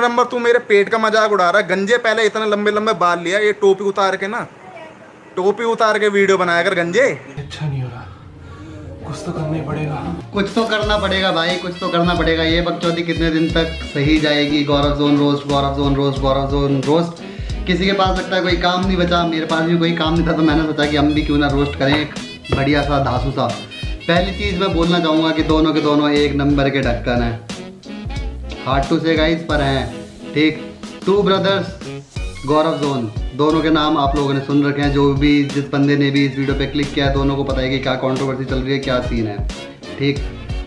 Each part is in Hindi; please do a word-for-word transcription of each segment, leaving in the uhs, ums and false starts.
नंबर तू मेरे पेट का मजाक उड़ा रहा है। गंजे पहले इतने लंबे लंबे बाल लिया, ये टोपी उतार के ना, टोपी उतार के वीडियो बनाया कर गंजे। अच्छा नहीं हो रहा, कुछ तो करना ही पड़ेगा। कुछ तो करना पड़ेगा भाई, कुछ तो करना पड़ेगा। ये बकचौदी कितने दिन तक सही जाएगी? Gauravzone roast, Gauravzone roast, Gauravzone roast. किसी के पास लगता है कोई काम नहीं बचा, मेरे पास भी कोई काम नहीं था, तो मैंने सोचा कि हम भी क्यों ना रोस्ट करें एक बढ़िया सा धांसू सा। पहली चीज़ मैं बोलना चाहूँगा कि दोनों के दोनों एक नंबर के ढक्कन हैं, हार्ड टू से गाइस पर हैं, ठीक। टू ब्रदर्स, गौरवज़ोन, दोनों के नाम आप लोगों ने सुन रखे हैं। जो भी जिस बंदे ने भी इस वीडियो पे क्लिक किया है, दोनों को पता है कि क्या कंट्रोवर्सी चल रही है, क्या सीन है, ठीक।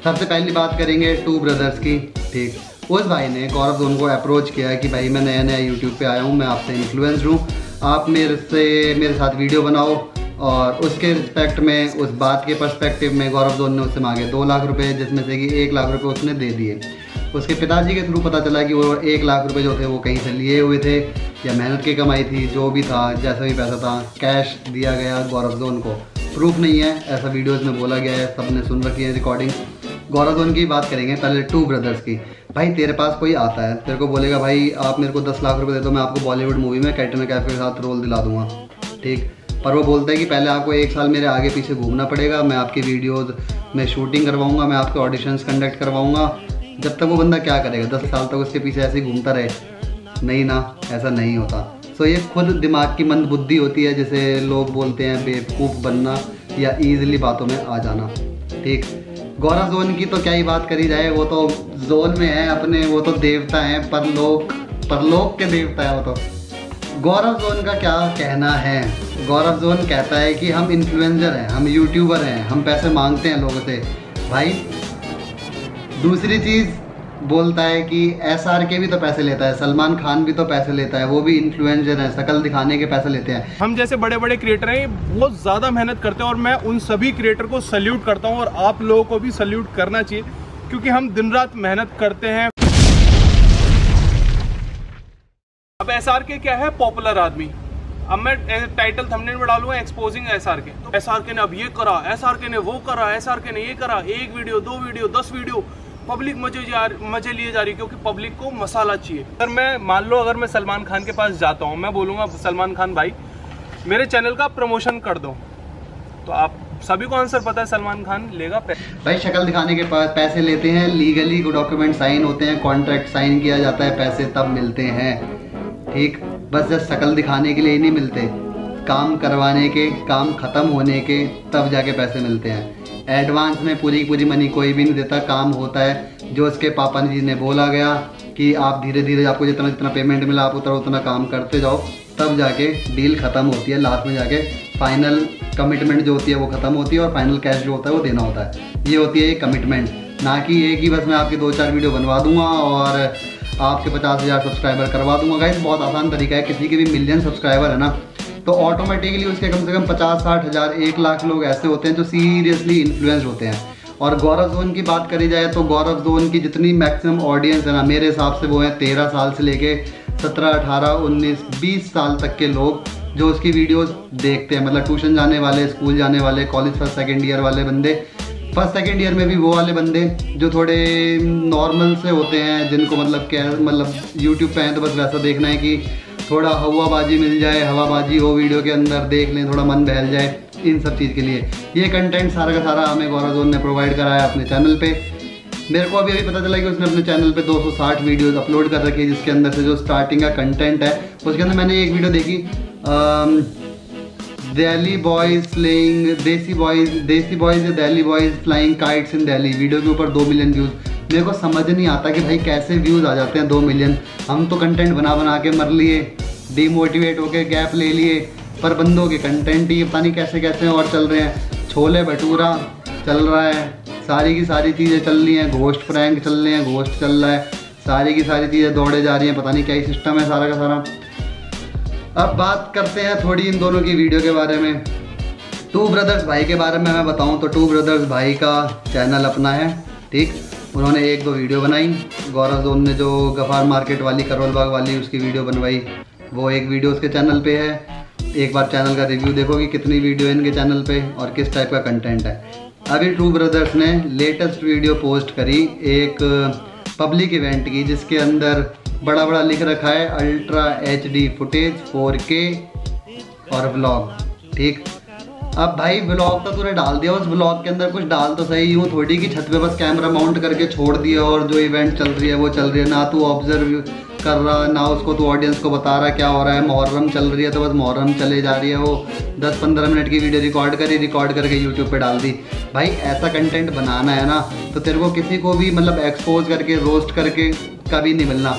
सबसे पहली बात करेंगे टू ब्रदर्स की, ठीक। उस भाई ने गौरवज़ोन को अप्रोच किया है कि भाई मैं नया नया यूट्यूब पे आया हूँ, मैं आपसे इन्फ्लुएंस्ड हूँ, आप मेरे से मेरे साथ वीडियो बनाओ। और उसके रिस्पेक्ट में, उस बात के पर्सपेक्टिव में गौरवज़ोन ने उससे मांगे दो लाख रुपये, जिसमें से कि एक लाख रुपये उसने दे दिए। उसके पिताजी के थ्रू पता चला कि वो एक लाख रुपए जो थे वो कहीं से लिए हुए थे या मेहनत की कमाई थी, जो भी था, जैसा भी पैसा था, कैश दिया गया गौरवज़ोन को। प्रूफ नहीं है, ऐसा वीडियोस में बोला गया है, सब ने सुन रखी है रिकॉर्डिंग। गौरवज़ोन की बात करेंगे पहले, टू ब्रदर्स की। भाई तेरे पास कोई आता है, तेरे को बोलेगा भाई आप मेरे को दस लाख रुपये दे दो, मैं आपको बॉलीवुड मूवी में कैटरीना कैफ के साथ रोल दिला दूँगा, ठीक। पर वो बोलता है कि पहले आपको एक साल मेरे आगे पीछे घूमना पड़ेगा, मैं आपकी वीडियोज़ में शूटिंग करवाऊँगा, मैं आपके ऑडिशंस कंडक्ट करवाऊँगा। जब तक वो बंदा क्या करेगा, दस साल तक उसके पीछे ऐसे ही घूमता रहे? नहीं ना, ऐसा नहीं होता। सो so, ये खुद दिमाग की मंद बुद्धि होती है, जैसे लोग बोलते हैं बेवकूफ़ बनना या ईजिली बातों में आ जाना, ठीक। गौरवज़ोन की तो क्या ही बात करी जाए, वो तो जोन में है अपने, वो तो देवता हैं, परलोक परलोक के देवता है वो तो। गौरवज़ोन का क्या कहना है? गौरवज़ोन कहता है कि हम इन्फ्लुएंसर हैं, हम यूट्यूबर हैं, हम पैसे मांगते हैं लोगों से। भाई दूसरी चीज़ बोलता है कि एस आर के भी तो पैसे लेता है, सलमान खान भी तो पैसे लेता है, वो भी इन्फ्लुएंसर है, शकल दिखाने के पैसे लेते हैं। हम जैसे बड़े बड़े क्रिएटर हैं, बहुत ज़्यादा मेहनत करते हैं, और मैं उन सभी क्रिएटर को सल्यूट करता हूं, और आप लोगों को भी सल्यूट करना चाहिए, क्योंकि हम दिन रात मेहनत करते हैं। अब एस आर के क्या है? पॉपुलर आदमी। अब मैं टाइटल थंबनेल में डालूंगा, एक्सपोजिंग एस आर के। तो एस आर के ने अब ये करा, एस आर के ने वो करा, एस आर के ने ये करा, एक वीडियो, दो वीडियो, दस वीडियो। पब्लिक मजे जा मजे लिए जा रही, क्योंकि पब्लिक को मसाला चाहिए। अगर मैं मान लो अगर मैं सलमान खान के पास जाता हूँ, मैं बोलूँगा सलमान खान भाई मेरे चैनल का प्रमोशन कर दो, तो आप सभी को आंसर पता है सलमान खान लेगा पैसे। भाई शक्ल दिखाने के पास पैसे लेते हैं, लीगली डॉक्यूमेंट साइन होते हैं, कॉन्ट्रैक्ट साइन किया जाता है, पैसे तब मिलते हैं, ठीक। बस जस्ट शक्ल दिखाने के लिए ही नहीं मिलते, काम करवाने के, काम ख़त्म होने के तब जाके पैसे मिलते हैं। एडवांस में पूरी पूरी मनी कोई भी नहीं देता, काम होता है जो उसके पापा जी ने बोला गया कि आप धीरे धीरे आपको जितना जितना पेमेंट मिला आप उतना उतना काम करते जाओ, तब जाके डील ख़त्म होती है। लास्ट में जाके फाइनल कमिटमेंट जो होती है वो ख़त्म होती है, और फाइनल कैश जो होता है वो देना होता है। ये होती है ये कमिटमेंट, ना कि ये कि बस मैं आपकी दो चार वीडियो बनवा दूँगा और आपके पचास हज़ार सब्सक्राइबर करवा दूँगा। गाइस बहुत आसान तरीका है, किसी के भी मिलियन सब्सक्राइबर है ना, तो ऑटोमेटिकली उसके कम से कम पचास साठ हज़ार एक लाख लोग ऐसे होते हैं जो सीरियसली इन्फ्लुएंस्ड होते हैं। और गौरवज़ोन की बात करी जाए तो गौरवज़ोन की जितनी मैक्सिमम ऑडियंस है ना, मेरे हिसाब से वो हैं तेरह साल से लेके सत्रह अठारह उन्नीस बीस साल तक के लोग जो उसकी वीडियोस देखते हैं। मतलब ट्यूशन जाने वाले, स्कूल जाने वाले, कॉलेज फर्स्ट सेकेंड ईयर वाले बंदे, फर्स्ट सेकेंड ईयर में भी वो वाले बंदे जो थोड़े नॉर्मल से होते हैं, जिनको मतलब क्या मतलब यूट्यूब पर हैं तो बस वैसा देखना है कि थोड़ा हवाबाजी मिल जाए, हवाबाजी हो वीडियो के अंदर, देख लें, थोड़ा मन बहल जाए, इन सब चीज़ के लिए ये कंटेंट सारा का सारा हमें गौरवज़ोन ने प्रोवाइड कराया अपने चैनल पे। मेरे को अभी अभी पता चला कि उसने अपने चैनल पे दो सौ साठ वीडियोस अपलोड कर रखी है, जिसके अंदर से जो स्टार्टिंग का कंटेंट है उसके अंदर मैंने एक वीडियो देखी, Delhi boys playing desi boys desi boys या Delhi boys flying kites in Delhi, video के ऊपर दो मिलियन व्यूज़। मेरे को समझ नहीं आता कि भाई कैसे व्यूज़ आ जाते हैं दो मिलियन। हम तो कंटेंट बना बना के मर लिए, डीमोटिवेट होके गैप ले लिए, पर बंदों के कंटेंट ही पता नहीं कैसे कैसे और चल रहे हैं। छोले भटूरा चल रहा है, सारी की सारी चीज़ें चल रही हैं, घोस्ट प्रैंक चल रहे हैं, घोस्ट चल रहा है, सारी की सारी चीज़ें दौड़े जा रही हैं, पता नहीं क्या ही सिस्टम है सारा का सारा। अब बात करते हैं थोड़ी इन दोनों की वीडियो के बारे में। टू ब्रदर्स भाई के बारे में मैं बताऊँ तो टू ब्रदर्स भाई का चैनल अपना है, ठीक। उन्होंने एक दो वीडियो बनाई, गौरवज़ोन ने जो गफ़ार मार्केट वाली, करोल बाग वाली उसकी वीडियो बनवाई, वो एक वीडियो उसके चैनल पे है। एक बार चैनल का रिव्यू देखो कि कितनी वीडियो है इनके चैनल पे और किस टाइप का कंटेंट है। अभी टू ब्रदर्स ने लेटेस्ट वीडियो पोस्ट करी एक पब्लिक इवेंट की, जिसके अंदर बड़ा बड़ा लिख रखा है ultra H D footage four K और व्लॉग। ठीक, अब भाई व्लॉग तो तूने डाल दिया, उस व्लॉग के अंदर कुछ डाल तो सही। यूँ थोड़ी की छत पे बस कैमरा माउंट करके छोड़ दिया और जो इवेंट चल रही है वो चल रही है, ना तू ऑब्जर्व कर रहा ना उसको तू ऑडियंस को बता रहा क्या हो रहा है। मुहर्रम चल रही है तो बस मुहर्रम चले जा रही है, वो दस पंद्रह मिनट की वीडियो रिकॉर्ड करी, रिकॉर्ड करके यूट्यूब पे डाल दी। भाई ऐसा कंटेंट बनाना है ना तो तेरे को किसी को भी मतलब एक्सपोज करके रोस्ट करके कभी नहीं मिलना।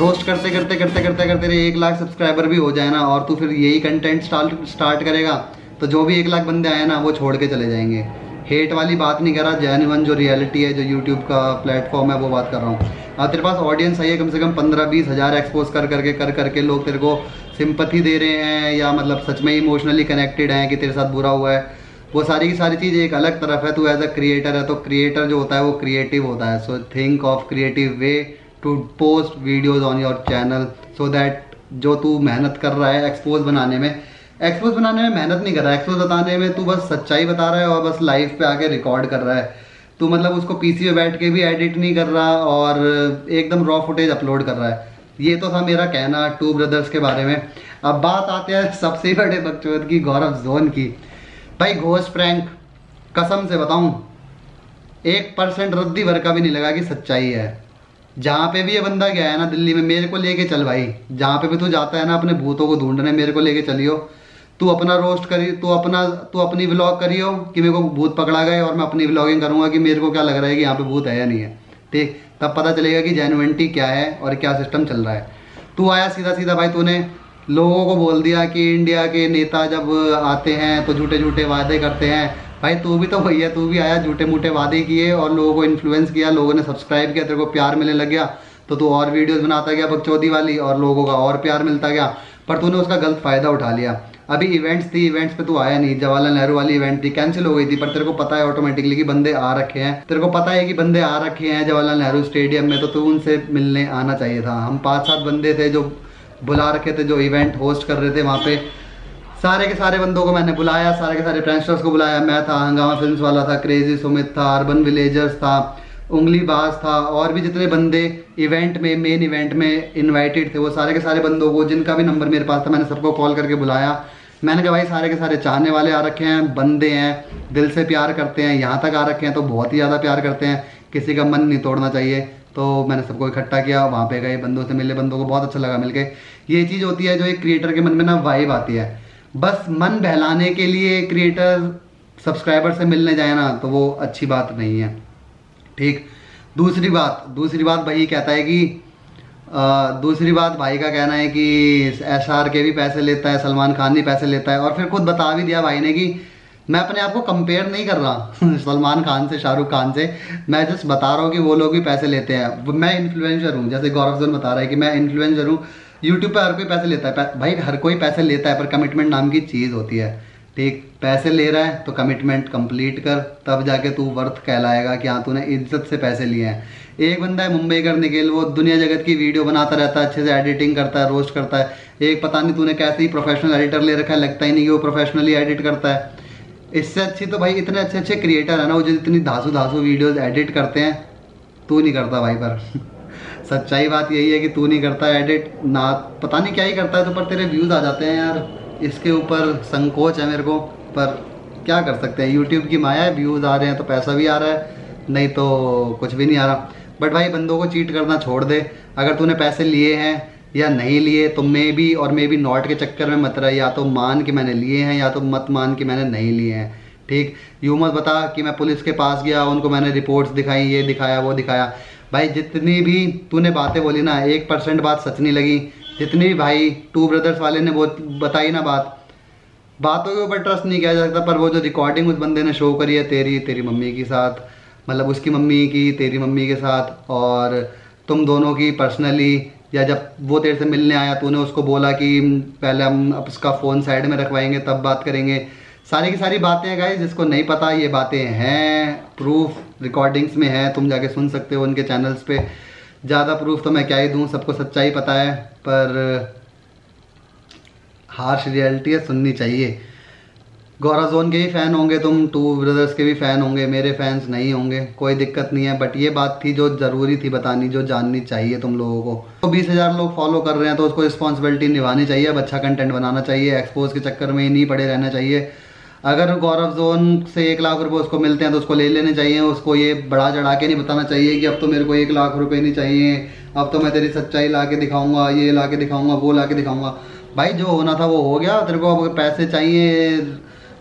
रोस्ट करते करते करते करते करते तेरे एक लाख सब्सक्राइबर भी हो जाए ना और तू फिर यही कंटेंट स्टार्ट स्टार्ट करेगा तो जो भी एक लाख बंदे आए ना वो छोड़ के चले जाएंगे। हेट वाली बात नहीं कर रहा, जेन्युइन जो रियलिटी है जो यूट्यूब का प्लेटफॉर्म है वो बात कर रहा हूँ। अब तेरे पास ऑडियंस है कम से कम पंद्रह बीस हज़ार एक्सपोज कर करके कर करके लोग तेरे को सिंपथी दे रहे हैं या मतलब सच में इमोशनली कनेक्टेड हैं कि तेरे साथ बुरा हुआ है, वो सारी की सारी चीज़ एक अलग तरफ है। तू एज अ क्रिएटर है तो क्रिएटर जो होता है वो क्रिएटिव होता है। So think of creative way to post videos on your channel so that जो तू मेहनत कर रहा है एक्सपोज बनाने में, एक्सपोज बनाने में मेहनत नहीं कर रहा है। एक्सपोज बताने में तू बस सच्चाई बता रहा है और बस लाइव पे आके रिकॉर्ड कर रहा है। तू मतलब उसको पीसी पे बैठ के भी एडिट नहीं कर रहा और एकदम रॉ फुटेज अपलोड कर रहा है। ये तो था मेरा कहना टू ब्रदर्स के बारे में। अब बात आते हैं सबसे बड़े बकचोद की, गौरव जोन की। भाई घोस्ट प्रैंक, कसम से बताऊँ एक परसेंट रद्दी भर का भी नहीं लगा कि सच्चाई है। जहाँ पे भी ये बंदा गया है ना दिल्ली में, मेरे को लेके चल भाई, जहाँ पे भी तू जाता है ना अपने भूतों को ढूंढने मेरे को लेके चलियो। तू अपना रोस्ट करी, तू अपना तू अपनी व्लॉग करियो कि मेरे को भूत पकड़ा गए और मैं अपनी व्लॉगिंग करूँगा कि मेरे को क्या लग रहा है कि यहाँ पे भूत है या नहीं है। ठीक, तब पता चलेगा कि जेन्युइनिटी क्या है और क्या सिस्टम चल रहा है। तू आया सीधा सीधा भाई, तूने लोगों को बोल दिया कि इंडिया के नेता जब आते हैं तो झूठे झूठे वादे करते हैं। भाई तू भी तो भैया, तू भी आया झूठे मूठे वादे किए और लोगों को इन्फ्लुएंस किया, लोगों ने सब्सक्राइब किया, तेरे को प्यार मिलने लग गया तो तू और वीडियोस बनाता गया बकचोदी वाली और लोगों का और प्यार मिलता गया, पर तूने उसका गलत फ़ायदा उठा लिया। अभी इवेंट्स थी, इवेंट्स पे तू आया नहीं। जवाहरलाल नेहरू वाली इवेंट थी, कैंसिल हो गई थी, पर तेरे को पता है ऑटोमेटिकली कि बंदे आ रखे हैं, तेरे को पता है कि बंदे आ रखे हैं जवाहरलाल नेहरू स्टेडियम में, तो तू उनसे मिलने आना चाहिए था। हम पाँच सात बंदे थे जो बुला रखे थे, जो इवेंट होस्ट कर रहे थे वहाँ पे, सारे के सारे बंदों को मैंने बुलाया, सारे के सारे फ्रेंड्स को बुलाया। मैं था, हंगामा फिल्म्स वाला था, क्रेजी सुमित था, अर्बन विलेजर्स था, उंगली बाज था, और भी जितने बंदे इवेंट में मेन इवेंट में इनवाइटेड थे वो सारे के सारे बंदों को, जिनका भी नंबर मेरे पास था, मैंने सबको कॉल करके बुलाया। मैंने कहा भाई सारे के सारे चाहने वाले आ रखे हैं, बंदे हैं, दिल से प्यार करते हैं, यहाँ तक आ रखे हैं तो बहुत ही ज़्यादा प्यार करते हैं, किसी का मन नहीं तोड़ना चाहिए। तो मैंने सबको इकट्ठा किया, वहाँ पे गए, बंदों से मिले, बंदों को बहुत अच्छा लगा मिलके। ये चीज़ होती है जो एक क्रिएटर के मन में ना वाइब आती है, बस मन बहलाने के लिए क्रिएटर सब्सक्राइबर से मिलने जाए ना तो वो अच्छी बात नहीं है। ठीक, दूसरी बात दूसरी बात भाई कहता है कि आ, दूसरी बात भाई का कहना है कि एस आर के भी पैसे लेता है, सलमान खान भी पैसे लेता है, और फिर खुद बता भी दिया भाई ने कि मैं अपने आप को कंपेयर नहीं कर रहा सलमान खान से, शाहरुख खान से, मैं जस्ट बता रहा हूँ कि वो लोग भी पैसे लेते हैं। मैं इन्फ्लुएंसर हूँ, जैसे गौरवजोन बता रहा है कि मैं इन्फ्लुएंसर हूँ, यूट्यूब पे हर कोई पैसे लेता है। भाई हर कोई पैसे लेता है पर कमिटमेंट नाम की चीज़ होती है। ठीक, पैसे ले रहा है तो कमिटमेंट कंप्लीट कर, तब जाके तू वर्थ कहलाएगा कि हाँ तूने इज्जत से पैसे लिए हैं। एक बंदा है मुंबई का निखिल, वो दुनिया जगत की वीडियो बनाता रहता है, अच्छे से एडिटिंग करता है, रोस्ट करता है। एक पता नहीं तूने कैसे ही प्रोफेशनल एडिटर ले रखा है, लगता ही नहीं कि वो प्रोफेशनली एडिट करता है। इससे अच्छी तो भाई इतने अच्छे अच्छे क्रिएटर है ना वो जितनी धांसू धांसू वीडियोज़ एडिट करते हैं, तू नहीं करता भाई। पर सच्चाई बात यही है कि तू नहीं करता एडिट, ना पता नहीं क्या ही करता है तो, पर तेरे व्यूज़ आ जाते हैं यार। इसके ऊपर संकोच है मेरे को, पर क्या कर सकते हैं, यूट्यूब की माया है, व्यूज़ आ रहे हैं तो पैसा भी आ रहा है, नहीं तो कुछ भी नहीं आ रहा। बट भाई बंदों को चीट करना छोड़ दे। अगर तूने पैसे लिए हैं या नहीं लिए तो मे बी और मे बी नॉट के चक्कर में मत रह, या तो मान कि मैंने लिए हैं या तो मत मान कि मैंने नहीं लिए हैं। ठीक, यूँ मत बता कि मैं पुलिस के पास गया, उनको मैंने रिपोर्ट्स दिखाई, ये दिखाया वो दिखाया। भाई जितनी भी तूने बातें बोली ना एक परसेंट बात सच नहीं लगी। जितनी भी भाई टू ब्रदर्स वाले ने वो बताई ना बात, बातों के ऊपर ट्रस्ट नहीं किया जा सकता, पर वो जो रिकॉर्डिंग उस बंदे ने शो करी है तेरी तेरी मम्मी के साथ, मतलब उसकी मम्मी की तेरी मम्मी के साथ और तुम दोनों की पर्सनली, या जब वो तेरे से मिलने आया तूने उसको बोला कि पहले हम उसका फ़ोन साइड में रखवाएंगे तब बात करेंगे, सारी की सारी बातें हैं गाइस। जिसको नहीं पता ये बातें हैं, प्रूफ रिकॉर्डिंग्स में है, तुम जाके सुन सकते हो उनके चैनल्स पे। ज़्यादा प्रूफ तो मैं क्या ही दूँ, सबको सच्चाई पता है, पर हार्श रियलिटी है, सुननी चाहिए। गौराज़ोन के ही फ़ैन होंगे तुम, टू ब्रदर्स के भी फ़ैन होंगे, मेरे फैंस नहीं होंगे, कोई दिक्कत नहीं है। बट ये बात थी जो ज़रूरी थी बतानी, जो जाननी चाहिए तुम लोगों को। तो बीस हज़ार लोग फॉलो कर रहे हैं तो उसको रिस्पॉन्सिबिलिटी निभानी चाहिए। अब अच्छा कंटेंट बनाना चाहिए, एक्सपोज के चक्कर में ही नहीं पड़े रहना चाहिए। अगर गौराज़ोन से एक लाख रुपये उसको मिलते हैं तो उसको ले लेने चाहिए। उसको ये बढ़ा चढ़ा के नहीं बताना चाहिए कि अब तो मेरे को एक लाख रुपये नहीं चाहिए, अब तो मैं तेरी सच्चाई ला के दिखाऊँगा, ये ला के दिखाऊँगा, वो ला के दिखाऊँगा। भाई जो होना था वो हो गया। तेरे को अब पैसे चाहिए,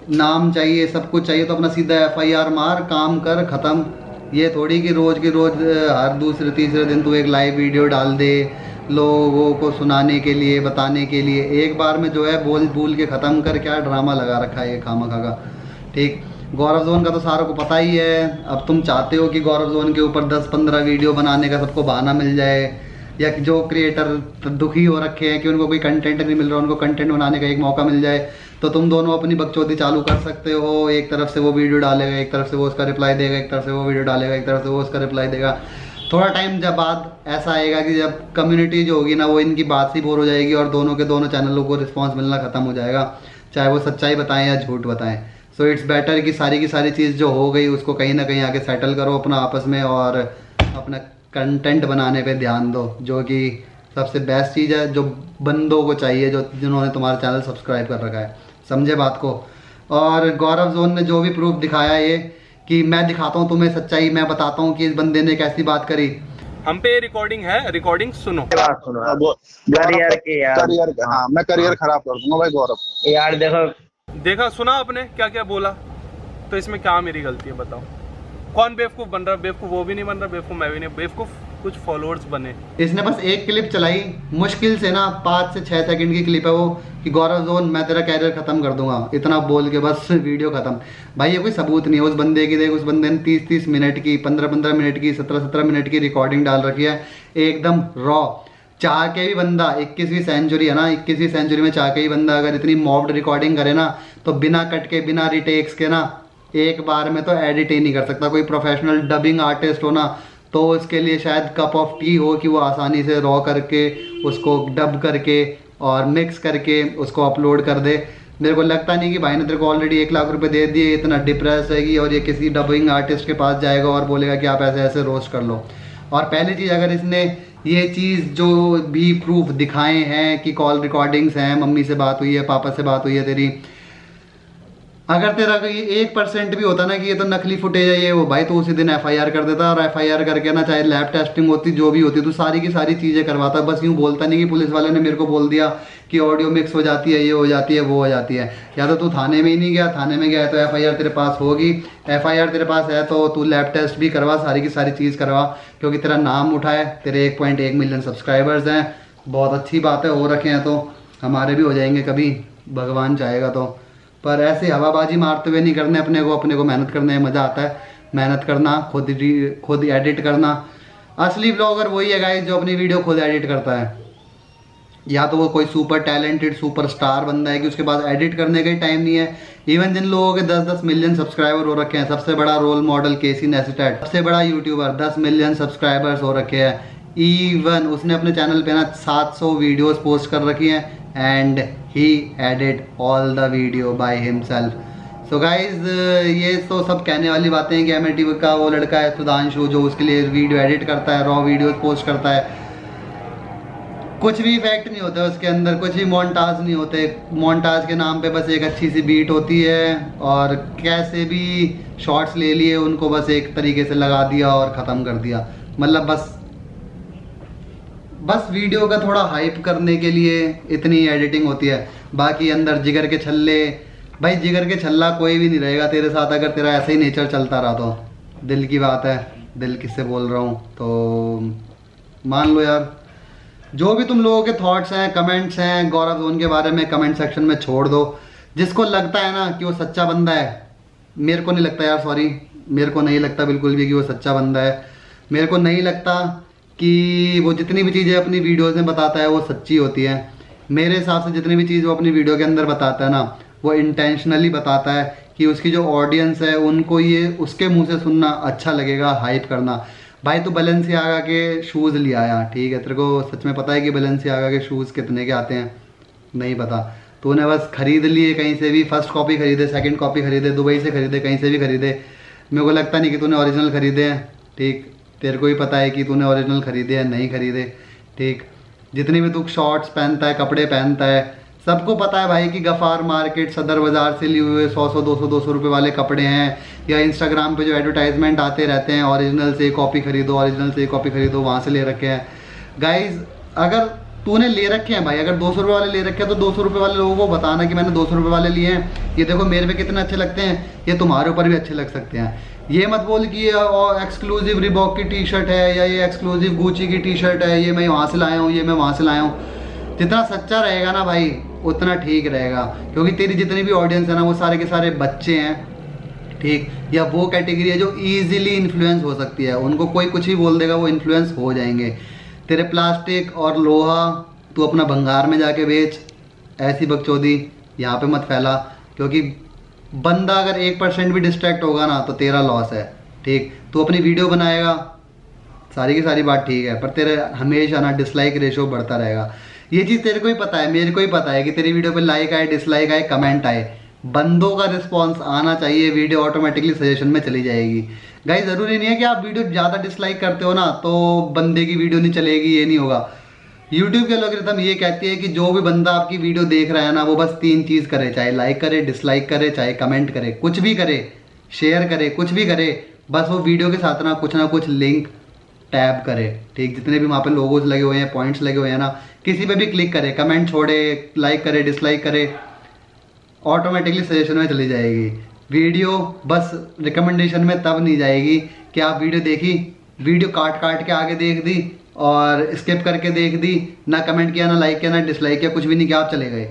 नाम चाहिए, सब कुछ चाहिए तो अपना सीधा एफ आई आर मार, काम कर, ख़त्म। ये थोड़ी कि रोज़ की रोज़ हर दूसरे तीसरे दिन तू एक लाइव वीडियो डाल दे लोगों को सुनाने के लिए, बताने के लिए। एक बार में जो है बोल भूल के ख़त्म कर, क्या ड्रामा लगा रखा है ये खामा खा का। ठीक, गौराज़ोन का तो सारों को पता ही है। अब तुम चाहते हो कि गौराज़ोन के ऊपर दस पंद्रह वीडियो बनाने का सबको बहाना मिल जाए, या कि जो क्रिएटर दुखी हो रखे हैं कि उनको कोई कंटेंट नहीं मिल रहा, उनको कंटेंट बनाने का एक मौका मिल जाए, तो तुम दोनों अपनी बकचोदी चालू कर सकते हो। एक तरफ से वो वीडियो डालेगा, एक तरफ से वो उसका रिप्लाई देगा, एक तरफ से वो वीडियो डालेगा, एक तरफ से वो उसका रिप्लाई देगा। थोड़ा टाइम जब बाद ऐसा आएगा कि जब कम्युनिटी जो होगी ना वो इनकी बात ही बोर हो जाएगी और दोनों के दोनों चैनलों को रिस्पॉन्स मिलना ख़त्म हो जाएगा, चाहे वो सच्चाई बताएं या झूठ बताएं। सो इट्स बेटर कि सारी की सारी चीज़ जो हो गई उसको कहीं ना कहीं आके सेटल करो अपना आपस में, और अपना कंटेंट बनाने पे ध्यान दो, जो कि सबसे बेस्ट चीज़ है जो बंदों को चाहिए, जो जिन्होंने तुम्हारा चैनल सब्सक्राइब कर रखा है। समझे बात को। और गौराज़ोन ने जो भी प्रूफ दिखाया ये कि मैं दिखाता हूँ तुम्हें सच्चाई, मैं बताता हूँ कि इस बंदे ने कैसी बात करी। हम पे रिकॉर्डिंग है, रिकॉर्डिंग सुनो। सुनो करियर के यार, करियर, हाँ मैं करियर खराब कर दूंगा भाई गौरव यार। देखो देखा सुना आपने क्या क्या बोला, तो इसमें क्या मेरी गलती है बताओ? कौन बेवकूफ़ बन रहा है? बेवकूफ़ वो भी नहीं बन रहा, बेवकूफ़ मैं भी नहीं, बेवकूफ़ कुछ फॉलोअर्स बने। इसने बस एक क्लिप चलाई मुश्किल से ना, पाँच से छः सेकंड की क्लिप है वो, कि गौराज़ोन मैं तेरा कैरियर ख़त्म कर दूंगा, इतना बोल के बस वीडियो ख़त्म। भाई ये कोई सबूत नहीं है उस बंदे की। देख उस बंदे ने तीस तीस मिनट की, पंद्रह पंद्रह मिनट की, सत्रह सत्रह मिनट की रिकॉर्डिंग डाल रखी है, एकदम रॉ। चाह के भी बंदा, इक्कीसवीं सेंचुरी है ना, इक्कीसवीं सेंचुरी में चाह के भी बंदा अगर इतनी मॉब्ड रिकॉर्डिंग करे ना तो बिना कट के, बिना रिटेक्स के ना, एक बार में तो एडिट ही नहीं कर सकता। कोई प्रोफेशनल डबिंग आर्टिस्ट हो ना तो उसके लिए शायद कप ऑफ टी हो कि वो आसानी से रॉ करके, उसको डब करके और मिक्स करके उसको अपलोड कर दे। मेरे को लगता नहीं कि भाई ने तेरे को ऑलरेडी एक लाख रुपए दे दिए, इतना डिप्रेस रहेगी और ये किसी डबिंग आर्टिस्ट के पास जाएगा और बोलेगा कि आप ऐसे ऐसे रोस्ट कर लो। और पहली चीज़, अगर इसने ये चीज़ जो भी प्रूफ दिखाए हैं कि कॉल रिकॉर्डिंग्स हैं, मम्मी से बात हुई है, पापा से बात हुई है तेरी, अगर तेरा कोई एक परसेंट भी होता ना कि ये तो नकली फुटेज है ये वो, भाई तो उसी दिन एफ आई आर कर देता। और एफ आई आर करके ना चाहे लैब टेस्टिंग होती, जो भी होती, तो सारी की सारी चीज़ें करवाता। बस यूँ बोलता नहीं कि पुलिस वाले ने मेरे को बोल दिया कि ऑडियो मिक्स हो जाती है, ये हो जाती है, वो हो जाती है। या तो तू थाने में ही नहीं गया, थाने में गया तो एफ आई आर तेरे पास होगी, एफ आई आर तेरे पास है तो तू लैब टेस्ट भी करवा, सारी की सारी चीज़ करवा, क्योंकि तेरा नाम उठा है, तेरे एक पॉइंट एक मिलियन सब्सक्राइबर्स हैं, बहुत अच्छी बात है, हो रखे हैं तो हमारे भी हो जाएंगे कभी भगवान चाहेगा तो। पर ऐसे हवाबाजी मारते हुए नहीं करने अपने को, अपने को मेहनत करने में मज़ा आता है। मेहनत करना, खुद खुद एडिट करना। असली ब्लॉगर वही है गाइस जो अपनी वीडियो खुद एडिट करता है। या तो वो कोई सुपर टैलेंटेड सुपर स्टार बंदा है कि उसके पास एडिट करने का ही टाइम नहीं है। इवन जिन लोगों के दस दस मिलियन सब्सक्राइबर हो रखे हैं, सबसे बड़ा रोल मॉडल केसी, सबसे बड़ा यूट्यूबर, दस मिलियन सब्सक्राइबर्स हो रखे हैं, इवन उसने अपने चैनल पे ना सात सौ वीडियोज़ पोस्ट कर रखी हैं। And he edited all the video by himself. So guys, ये तो सब कहने वाली बातें हैं कि एमएटी का वो लड़का है सुधांशु जो उसके लिए वीडियो एडिट करता है, रॉ वीडियोस पोस्ट करता है। कुछ भी इफेक्ट नहीं होता उसके अंदर, कुछ भी मोन्टाज नहीं होते। मोन्टाज के नाम पे बस एक अच्छी सी बीट होती है और कैसे भी शॉर्ट्स ले लिए उनको बस एक तरीके से लगा दिया और ख़त्म कर दिया। मतलब बस बस वीडियो का थोड़ा हाइप करने के लिए इतनी एडिटिंग होती है। बाकी अंदर जिगर के छल्ले, भाई जिगर के छल्ला कोई भी नहीं रहेगा तेरे साथ अगर तेरा ऐसे ही नेचर चलता रहा तो। दिल की बात है, दिल किससे बोल रहा हूँ तो मान लो यार। जो भी तुम लोगों के थॉट्स हैं, कमेंट्स हैं गौराज़ोन के बारे में, कमेंट सेक्शन में छोड़ दो। जिसको लगता है ना कि वो सच्चा बंदा है, मेरे को नहीं लगता यार, सॉरी मेरे को नहीं लगता बिल्कुल भी कि वो सच्चा बंदा है। मेरे को नहीं लगता कि वो जितनी भी चीज़ें अपनी वीडियोस में बताता है वो सच्ची होती है। मेरे हिसाब से जितनी भी चीज़ वो अपनी वीडियो के अंदर बताता है ना वो इंटेंशनली बताता है कि उसकी जो ऑडियंस है उनको ये उसके मुंह से सुनना अच्छा लगेगा, हाइप करना। भाई तू बैलेंसियागा के शूज़ ले आया, ठीक है, तेरे को सच में पता है कि बैलेंसियागा के शूज़ कितने के आते हैं? नहीं पता। तो उन्हें बस खरीद लिए कहीं से भी, फर्स्ट कॉपी खरीदे, सेकंड कॉपी खरीदे, दुबई से खरीदे, कहीं से भी खरीदे। मेरे को लगता नहीं कि तूने ओरिजिनल खरीदे हैं, ठीक। तेरे को ही पता है कि तूने ओरिजिनल खरीदे या नहीं खरीदे, ठीक। जितने भी तू शॉर्ट्स पहनता है, कपड़े पहनता है, सबको पता है भाई कि गफ़ार मार्केट सदर बाज़ार से लिए हुए सौ सौ दो सौ दो सौ रुपये वाले कपड़े हैं, या इंस्टाग्राम पे जो एडवर्टाइजमेंट आते रहते हैं ओरिजिनल से कॉपी खरीदो, ओरिजिनल से कॉपी खरीदो, वहाँ से ले रखे हैं। गाइज़ अगर तूने ले रखे हैं भाई, अगर दो सौ रुपये वाले ले रखे हैं तो दो सौ रुपये वाले लोगों को बताना कि मैंने दो सौ रुपये वाले लिए हैं, ये देखो मेरे पे कितने अच्छे लगते हैं, ये तुम्हारे ऊपर भी अच्छे लग सकते हैं। ये मत बोल कि ये एक्सक्लूसिव रिबॉक की टी शर्ट है, या ये एक्सक्लूसिव गुची की टी शर्ट है, ये मैं वहाँ से लाया हूँ, ये मैं वहाँ से लाया हूँ। जितना सच्चा रहेगा ना भाई उतना ठीक रहेगा, क्योंकि तेरी जितनी भी ऑडियंस है ना वो सारे के सारे बच्चे हैं, ठीक। या वो कैटेगरी है जो ईजिली इन्फ्लुएंस हो सकती है, उनको कोई कुछ ही बोल देगा वो इन्फ्लुएंस हो जाएंगे। तेरे प्लास्टिक और लोहा तू अपना भंगार में जाके बेच, ऐसी बकचोदी यहाँ पे मत फैला, क्योंकि बंदा अगर एक परसेंट भी डिस्ट्रैक्ट होगा ना तो तेरा लॉस है, ठीक। तू अपनी वीडियो बनाएगा, सारी की सारी बात ठीक है, पर तेरे हमेशा ना डिसलाइक रेशो बढ़ता रहेगा। ये चीज़ तेरे को ही पता है, मेरे को ही पता है कि तेरी वीडियो पे लाइक आए, डिसलाइक आए, कमेंट आए, बंदों का रिस्पॉन्स आना चाहिए, वीडियो ऑटोमेटिकली सजेशन में चली जाएगी। गाइस ज़रूरी नहीं है कि आप वीडियो ज़्यादा डिसलाइक करते हो ना तो बंदे की वीडियो नहीं चलेगी, ये नहीं होगा। यूट्यूब के एल्गोरिथम ये कहती है कि जो भी बंदा आपकी वीडियो देख रहा है ना वो बस तीन चीज़ करे, चाहे लाइक करे, डिसलाइक करे, चाहे कमेंट करे, कुछ भी करे, शेयर करे, कुछ भी करे, बस वो वीडियो के साथ ना कुछ ना कुछ लिंक टैब करे, ठीक। जितने भी वहाँ पे लोगोज लगे हुए हैं, पॉइंट्स लगे हुए हैं ना, किसी पे भी क्लिक करे, कमेंट छोड़े, लाइक करे, डिसलाइक करे, ऑटोमेटिकली सजेशन में चली जाएगी वीडियो। बस रिकमेंडेशन में तब नहीं जाएगी कि आप वीडियो देखी, वीडियो काट काट के आगे देख दी और स्किप करके देख दी, ना कमेंट किया, ना लाइक किया, ना डिसलाइक किया, कुछ भी नहीं किया, आप चले गए।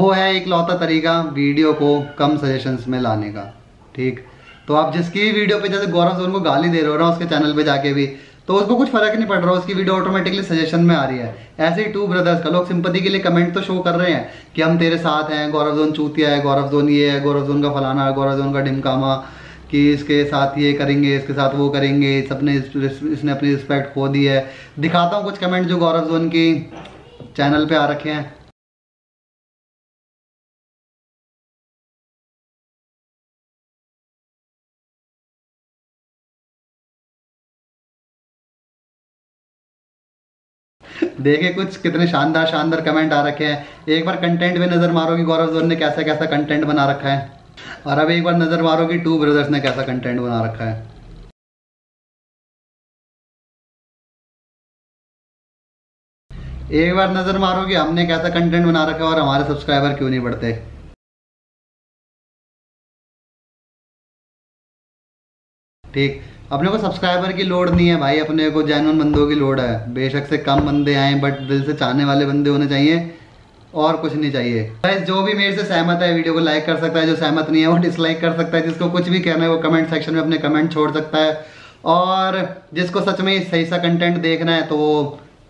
वो है एक लौता तरीका वीडियो को कम सजेशंस में लाने का, ठीक। तो आप जिसकी भी वीडियो पे, जैसे गौरवज़ोन को गाली दे रहे हो ना उसके चैनल पे जाके भी, तो उसको कुछ फ़र्क नहीं पड़ रहा, उसकी वीडियो ऑटोमेटिकली सजेशन में आ रही है। ऐसे ही टू ब्रदर्स का लोग सिंपैथी के लिए कमेंट तो शो कर रहे हैं कि हम तेरे साथ हैं, गौरवज़ोन चूतिया है, गौरवज़ोन ये है, गौरवज़ोन का फलाना है, गौरवज़ोन का ढिमकामा, कि इसके साथ ये करेंगे, इसके साथ वो करेंगे, सबने इसने अपनी रिस्पेक्ट खो दी है। दिखाता हूँ कुछ कमेंट जो गौरवज़ोन की चैनल पर आ रखे हैं। देखे कुछ कितने शानदार शानदार कमेंट आ रखे हैं। एक बार कंटेंट में नज़र मारोगी गौरवज़ोन ने कैसा कैसा कंटेंट बना रखा है, और अब एक बार नज़र मारोगी टू ब्रदर्स ने कैसा कंटेंट बना रखा है। एक बार नज़र मारोगी हमने कैसा कंटेंट बना रखा है और हमारे सब्सक्राइबर क्यों नहीं बढ़ते। ठीक, अपने को सब्सक्राइबर की लोड नहीं है भाई, अपने को जैनुइन बंदों की लोड है। बेशक से कम बंदे आए बट दिल से चाहने वाले बंदे होने चाहिए, और कुछ नहीं चाहिए। गाइस जो भी मेरे से सहमत है वीडियो को लाइक कर सकता है, जो सहमत नहीं है वो डिसलाइक कर सकता है, जिसको कुछ भी कहना है वो कमेंट सेक्शन में अपने कमेंट छोड़ सकता है, और जिसको सच में सही सा कंटेंट देखना है तो वो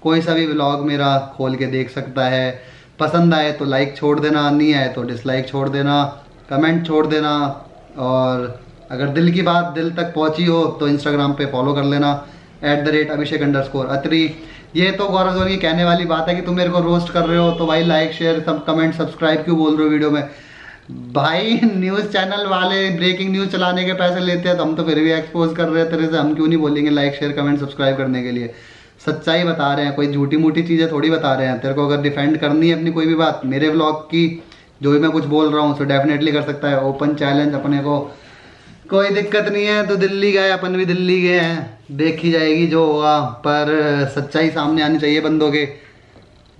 कोई सा भी व्लॉग मेरा खोल के देख सकता है। पसंद आए तो लाइक छोड़ देना, नहीं आए तो डिसलाइक छोड़ देना, कमेंट छोड़ देना, और अगर दिल की बात दिल तक पहुंची हो तो इंस्टाग्राम पे फॉलो कर लेना at the rate Abhishek underscore Atri. ये तो गौरवज़ोन की कहने वाली बात है कि तुम मेरे को रोस्ट कर रहे हो तो भाई लाइक शेयर सब कमेंट सब्सक्राइब क्यों बोल रहे हो वीडियो में। भाई न्यूज़ चैनल वाले ब्रेकिंग न्यूज़ चलाने के पैसे लेते हैं तो हम तो फिर भी एक्सपोज कर रहे हैं तेरे से, हम क्यों नहीं बोलेंगे लाइक शेयर कमेंट सब्सक्राइब करने के लिए। सच्चाई बता रहे हैं, कोई झूठी मूठी चीज़ें थोड़ी बता रहे हैं। तेरे को अगर डिफेंड करनी है अपनी कोई भी बात मेरे व्लॉग की, जो भी मैं कुछ बोल रहा हूँ सो डेफिनेटली कर सकता है। ओपन चैलेंज, अपने को कोई दिक्कत नहीं है, तो दिल्ली गए अपन भी दिल्ली गए हैं, देखी जाएगी जो होगा, पर सच्चाई सामने आनी चाहिए बंदों के।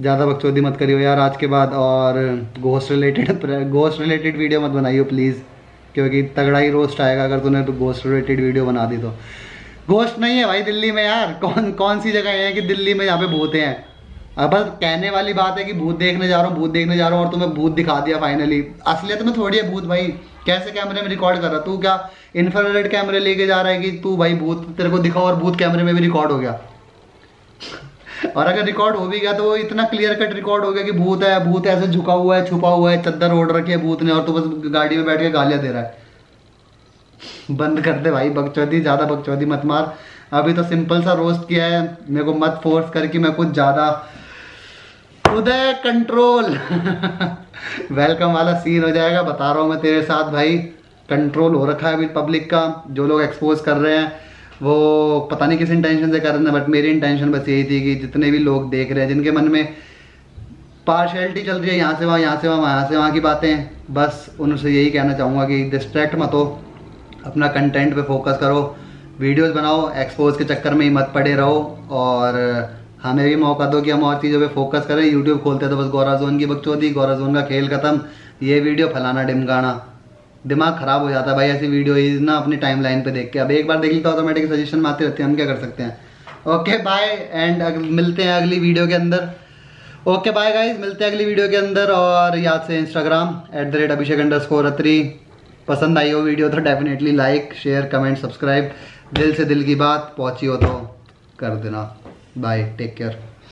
ज़्यादा बकचोदी मत करियो यार आज के बाद, और ghost related ghost related video मत बनाइयो प्लीज़, क्योंकि तगड़ा ही रोस्ट आएगा अगर तूने तो घोस्ट रिलेटेड वीडियो बना दी तो। घोस्ट नहीं है भाई दिल्ली में यार, कौन कौन सी जगह है कि दिल्ली में यहाँ पे भूते हैं। अब बस कहने वाली बात है कि भूत देखने जा रहा हूँ भूत देखने जा रहा हूँ और तुम्हें भूत दिखा दिया फाइनली। असलियत में थोड़ी है भूत भाई, कैसे कैमरे में रिकॉर्ड कर रहा तू, क्या इंफ्रारेड कैमरे लेके जा रहा है कि तू भाई भूत तेरे को दिखा, और भूत कैमरे में भी रिकॉर्ड हो गया और अगर रिकॉर्ड हो भी गया तो वो इतना क्लियर कट रिकॉर्ड हो गया कि भूत है, भूत ऐसे झुका हुआ है, छुपा हुआ है, चद्दर ओढ़ रखी है भूत ने, और तू बस गाड़ी में बैठ के गालियाँ दे रहा है। बंद कर दे भाई बकचौदी, ज़्यादा बकचौदी मत मार। अभी तो सिंपल सा रोस्ट किया है, मेरे को मत फोर्स कर कि मैं कुछ ज़्यादा उदय कंट्रोल वेलकम वाला सीन हो जाएगा, बता रहा हूँ मैं तेरे साथ भाई। कंट्रोल हो रखा है अभी पब्लिक का, जो लोग एक्सपोज कर रहे हैं वो पता नहीं किस इंटेंशन से कर रहे हैं, बट मेरी इंटेंशन बस यही थी कि जितने भी लोग देख रहे हैं जिनके मन में पार्शियलिटी चल रही है यहाँ से वहाँ यहाँ से वहाँ यहाँ से वहाँ की बातें, बस उनसे यही कहना चाहूँगा कि डिस्ट्रैक्ट मत हो, अपना कंटेंट पे फोकस करो, वीडियोस बनाओ, एक्सपोज के चक्कर में ही मत पड़े रहो और हमें भी मौका दो कि हम और चीज़ों पे फोकस करें। यूट्यूब खोलते हैं तो बस गौरावज़ोन की बकचोदी, गौरावज़ोन का खेल खत्म, ये वीडियो फलाना ढिमकाना, दिमाग ख़राब हो जाता है भाई ऐसी वीडियोज ना अपनी टाइमलाइन पे देख के। अब एक बार देख लेता ऑटोमेटिक सजेशन में आते रहते हैं, हम क्या कर सकते हैं। ओके बाय एंड मिलते हैं अगली वीडियो के अंदर। ओके बाय गाइज, मिलते हैं अगली वीडियो के अंदर। और याद से Instagram at the rate Abhishek underscore Atri. पसंद आई हो वीडियो तो definitely like share comment subscribe, दिल से दिल की बात पहुँची हो तो कर देना। Bye, take care.